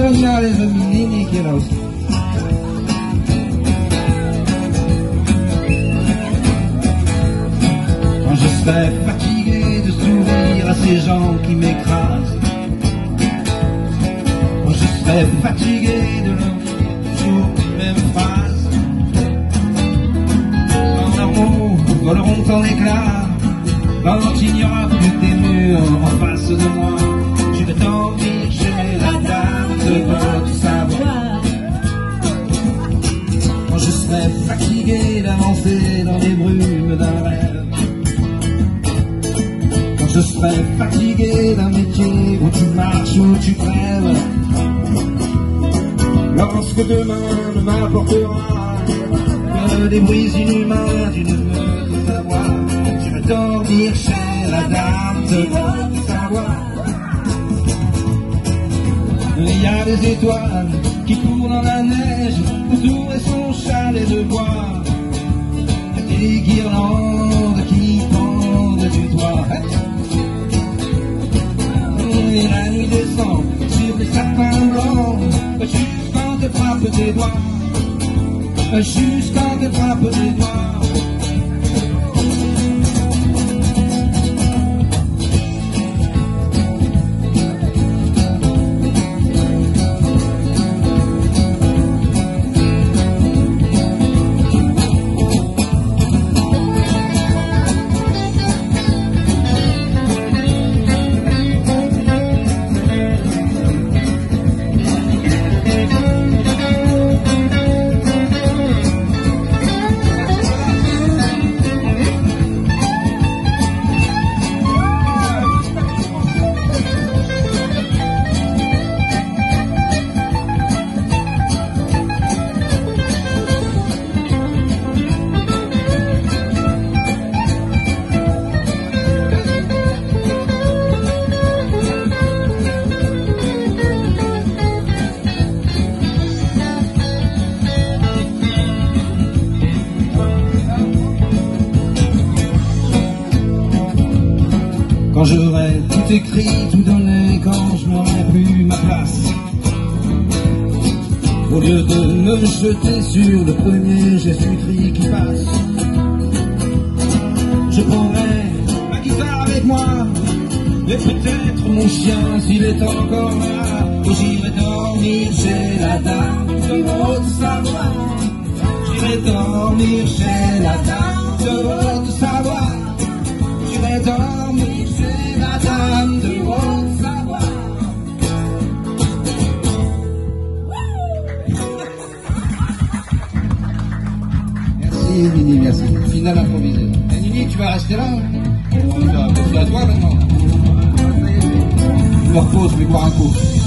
goes out as a mini, you know. Quand je serai fatigué de sourire à ces gens qui m'écrasent, quand je serai fatigué de leur toujours même phrase, quand leurs mots voleront en éclats, quand il n'y aura plus des murs en face de moi, je vais t'en dire chez la dame de Haute Savoie. Quand je serai fatigué d'avancer dans les brumes d'un rêve, quand je serai fatigué d'un métier où tu marches, où tu crèves, lorsque demain ne m'apportera que des bruits inhumains d'une meute de savoir, je vais dormir chez la dame de Haute Savoie. Il y a des étoiles qui courent dans la neige, autour et son chalet de bois, et des guirlandes qui pendent du toit. Et la nuit descend sur les sapins blancs, jusqu'en te frappe des doigts, jusqu'en te frappe des doigts. Quand j'aurai tout écrit, tout donné, quand je n'aurai plus ma place, au lieu de me jeter sur le premier Jésus-Christ qui passe, je prendrai ma guitare avec moi, et peut-être mon chien s'il est encore là, et j'irai dormir chez la dame de Haute Savoie. J'irai dormir chez la dame de Haute Savoie. J'irai dormir Dame de Haute Savoie. Merci Nini, merci. Finale improvisée. Et Nini, tu vas rester là? Tu vas à toi maintenant. Je me repose, je vais boire un coup.